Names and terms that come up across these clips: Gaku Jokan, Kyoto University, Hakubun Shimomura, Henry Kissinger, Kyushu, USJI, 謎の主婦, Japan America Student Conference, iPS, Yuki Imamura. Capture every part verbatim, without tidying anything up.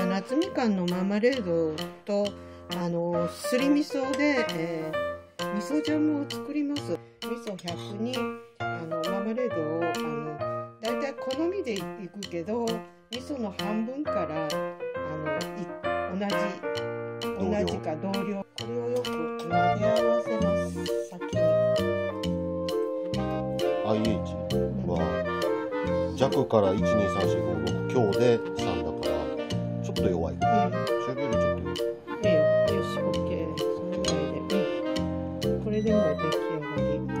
した夏みかんのマーマレードとあのすり味噌で、えー、味噌ジャムを作ります。味噌ひゃくにあのマーマレードをあのだいたい好みでいくけど、味噌の半分からあの同じ同じか同量、これをよく混ぜ合わせます。先に アイエイチ は弱からいち、に、さん、よん、ご、ろく強でさんだからちょっと弱い、うん、中火よりちょっと弱い。これでも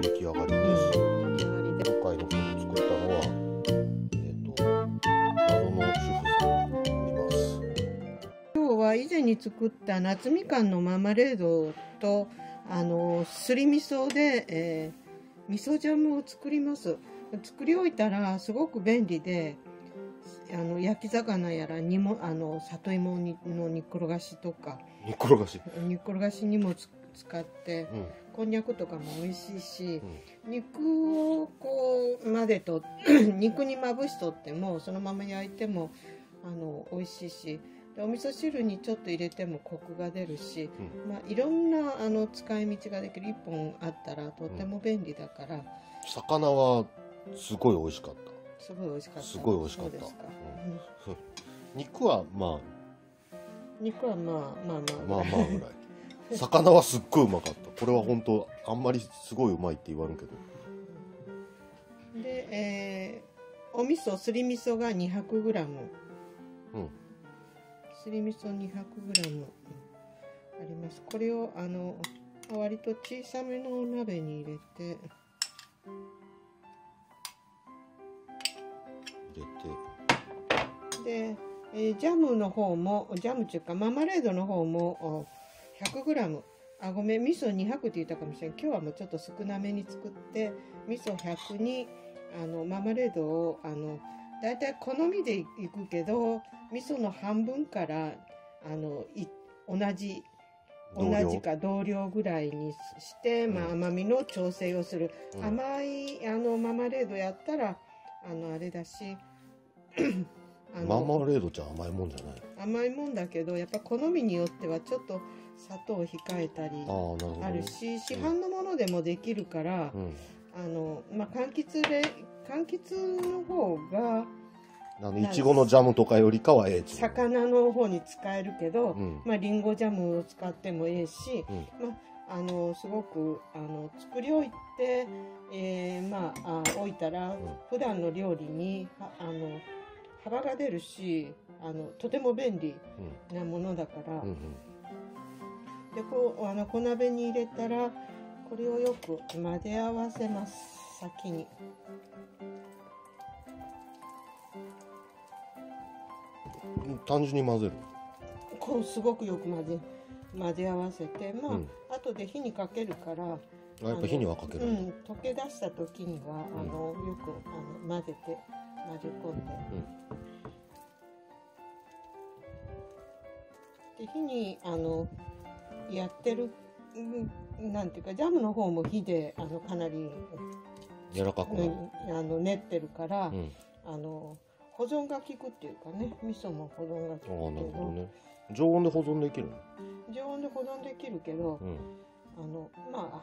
出来上がり。出来上がりです。今回の曲を作ったのは、えっと、謎の主婦さんになります。今日は以前に作った夏みかんのマーマレードとあのすり味噌で、えー、味噌ジャムを作ります。作り置いたらすごく便利で、あの焼き魚やらにもあの里芋の煮っころがしとか、煮っころがし、煮っころがしにもつ使って、うん、こんにゃくとかも美味しいし、うん、肉をこう混ぜと肉にまぶしとってもそのまま焼いてもあの美味しいし、でお味噌汁にちょっと入れてもコクが出るし、うん、まあ、いろんなあの使い道ができる。いっぽんあったらとても便利だから、うん、魚はすごい美味しかった。すごい美味しかった。すごい美味しかった。肉はまあ肉はまあまあまあまあまあぐらい魚はすっごいうまかった。これは本当あんまりすごいうまいって言わんけど。で、えー、お味噌すり味噌が にひゃくグラム、うん、すり味噌 にひゃくグラム あります。これをあの割と小さめの鍋に入れて入れてで、えー、ジャムの方もジャムっていうかマーマレードの方もひゃくグラム、あ、ごめん、味噌にひゃくって言ったかもしれない。今日はもうちょっと少なめに作って、味噌ひゃくにあのマーマレードをあのだいたい好みでいくけど、味噌の半分からあのい同じ同じか同量ぐらいにして、まあ、甘みの調整をする。うん、甘いあのマーマレードやったらあのあれだし。マーマレードちゃん甘いもんじゃない。甘いもんだけどやっぱ好みによってはちょっと砂糖を控えたりあるし、市販のものでもできるから、うん、あのまあ柑橘で柑橘の方があのいちごのジャムとかよりかはええ魚の方に使えるけど、うん、まありんごジャムを使ってもええし、うん、まああのすごくあの作り置いて、えー、まああ置いたら、うん、普段の料理にあの幅が出るし、あのとても便利なものだから、でこうあの小鍋に入れたらこれをよく混ぜ合わせます。先に単純に混ぜる。こうすごくよく混ぜ混ぜ合わせて、まあ、うん、後で火にかけるから。やっぱ火にはかける。うん、溶け出した時にはあの、うん、よくあの混ぜて。混ぜ込んで、うん、で火にあのやってるなんていうかジャムの方も火であのかなり柔らかくあの練ってるから、うん、あの保存が効くっていうかね、味噌も保存が効くけど、あー、なるほどね、常温で保存できるの？常温で保存できるけど、うん、あのまあ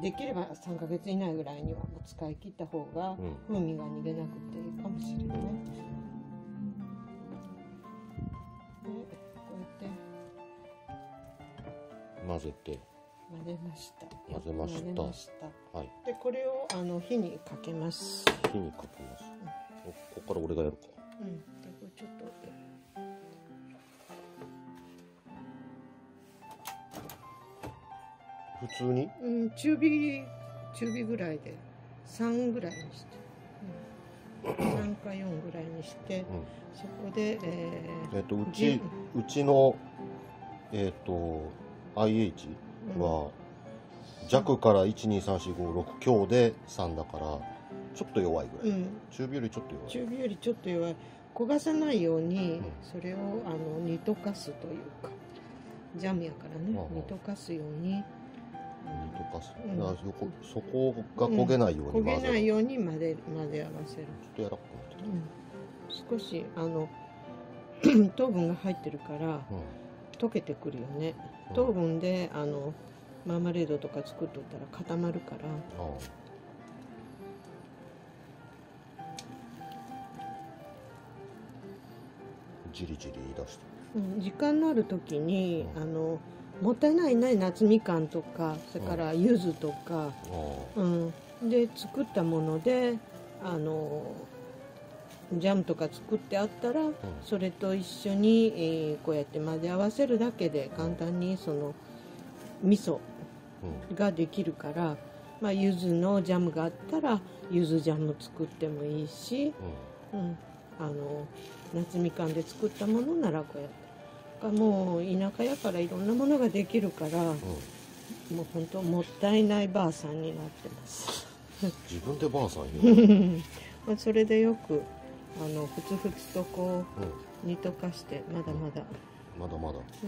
できればさんかげつ以内ぐらいには使い切った方が風味が逃げなくていいかもしれない、うん、でこうやって混ぜて混ぜました混ぜました、混ぜました、はい、でこれをあの火にかけます。火にかけます、うん、ここから俺がやるか、うん、でこれちょっと普通に、うん、中火中火ぐらいでさんぐらいにして、うん、さんかよんぐらいにして、うん、そこでえー、えっとうちうちのえっと アイエイチ は弱からいち、に、さん、よん、ご、ろく強でさんだからちょっと弱いぐらい、うん、中火よりちょっと弱い中火よりちょっと弱い焦がさないように、うん、それをあの煮溶かすというかジャムやからね、うん、煮溶かすように。とかそこが焦げないように混ぜる、うん、焦げないように混ぜ混ぜ合わせる。ちょっと柔らかくなってきた、うん、少しあの糖分が入ってるから溶けてくるよね。糖分であのマーマレードとか作っとったら固まるから。じりじり出して、うん、時間のある時に、うん、あのもったいないね、夏みかんとかそれから柚子とか、うんうん、で作ったものであのジャムとか作ってあったら、うん、それと一緒に、えー、こうやって混ぜ合わせるだけで簡単にその味噌ができるから、うん、まあ、柚子のジャムがあったら柚子ジャム作ってもいいし、うんうん、あの夏みかんで作ったものならこうやってもう田舎やからいろんなものができるから、うん、もう本当もったいないばあさんになってます自分でばあさんよまあそれでよくあのふつふつとこう煮溶かして、うん、まだまだ、うん、まだまだ、う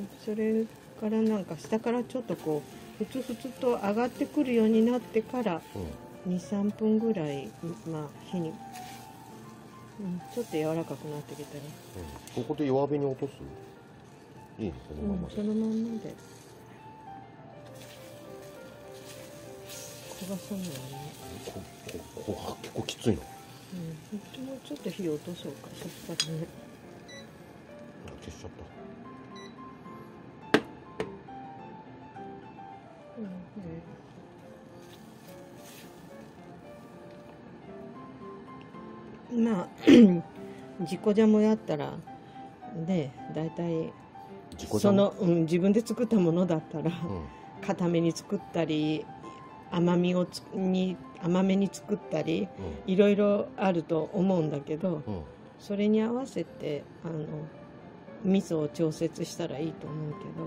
ん、それからなんか下からちょっとこうふつふつと上がってくるようになってから、うん、にさんぷんぐらいまあ火に、うん、ちょっと柔らかくなってきたね、うん、ここで弱火に落とすいいね、そのままで、うん、そのまんまで焦がさないね。こここ結構きついな。うん、もうちょっと火を落とそうか、そしたらね。消しちゃった。うんね。まあ自己ジャムやったらね、だいたいその、うん、自分で作ったものだったら、うん、固めに作ったり甘みをつに甘めに作ったり、うん、いろいろあると思うんだけど、うん、それに合わせてあの味噌を調節したらいいと思うけど、うん、ま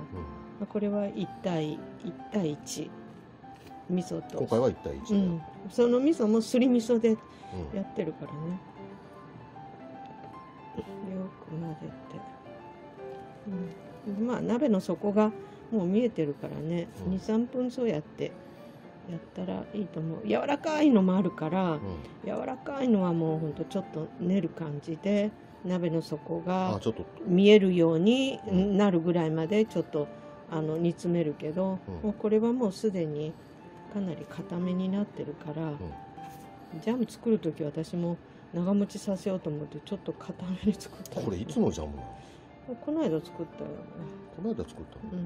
あ、これはいちたいいち味噌と今回はいちたいいち、うん、その味噌もすり味噌でやってるからね、うん、よく混ぜて、うん、まあ鍋の底がもう見えてるからね、うん、にさんぷんそうやってやったらいいと思う。柔らかいのもあるから、うん、柔らかいのはもうほんとちょっと練る感じで鍋の底が見えるようになるぐらいまでちょっとあの煮詰めるけど、うん、もうこれはもうすでにかなり固めになってるから、うん、ジャム作る時私も長持ちさせようと思ってちょっと固めに作った。これいつのジャムなの？この間作ったよね。この間作ったの？うん、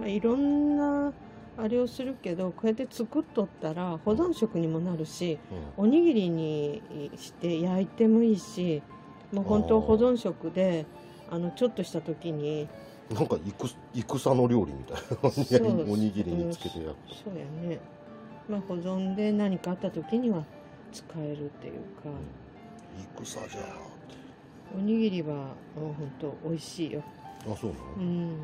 まあ、いろんなあれをするけどこうやって作っとったら保存食にもなるし、うん、おにぎりにして焼いてもいいし、もう本当保存食であのちょっとした時になんか戦の料理みたいなおにぎりにつけてやる。そうやね、まあ、保存で何かあった時には使えるっていうか、うん、戦じゃおにぎりは本当美味しいよ。あ、そうなの、うん、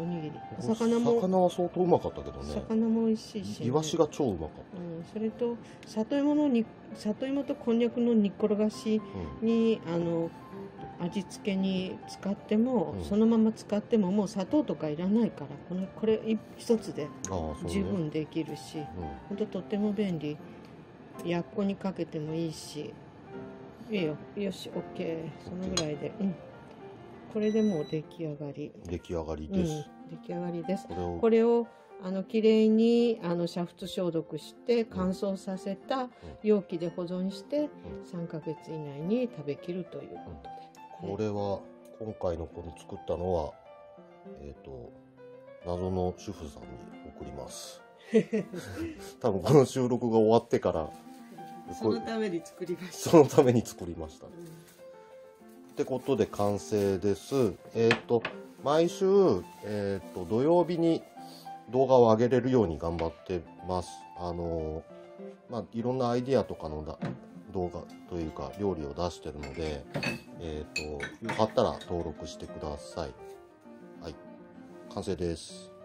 おにぎり。お魚も魚は相当うまかったけどね。魚も美味しいし、ね、イワシが超うまかった、うん、それと里芋のに里芋とこんにゃくの煮っころがしに、うん、あの味付けに使っても、うん、そのまま使ってももう砂糖とかいらないからこのこれ一つで十分できるし、ほんととっても便利。やっこにかけてもいいし、いいよ。よし OK、 そのぐらいで、うん、これでもう出来上がり。出来上がりです。うん、出来上がりです。これを、これをあの綺麗にあの煮沸消毒して乾燥させた容器で保存してさんかげつ以内に食べきるということで。うん、これは今回のこの作ったのはえっと謎の主婦さんに送ります。多分この収録が終わってからそのために作りました。そのために作りました。うんってことで完成です。えっと毎週、えっと土曜日に動画を上げれるように頑張ってます。あのー、まあいろんなアイディアとかのだ動画というか料理を出してるので、えっとよかったら登録してください。はい、完成です。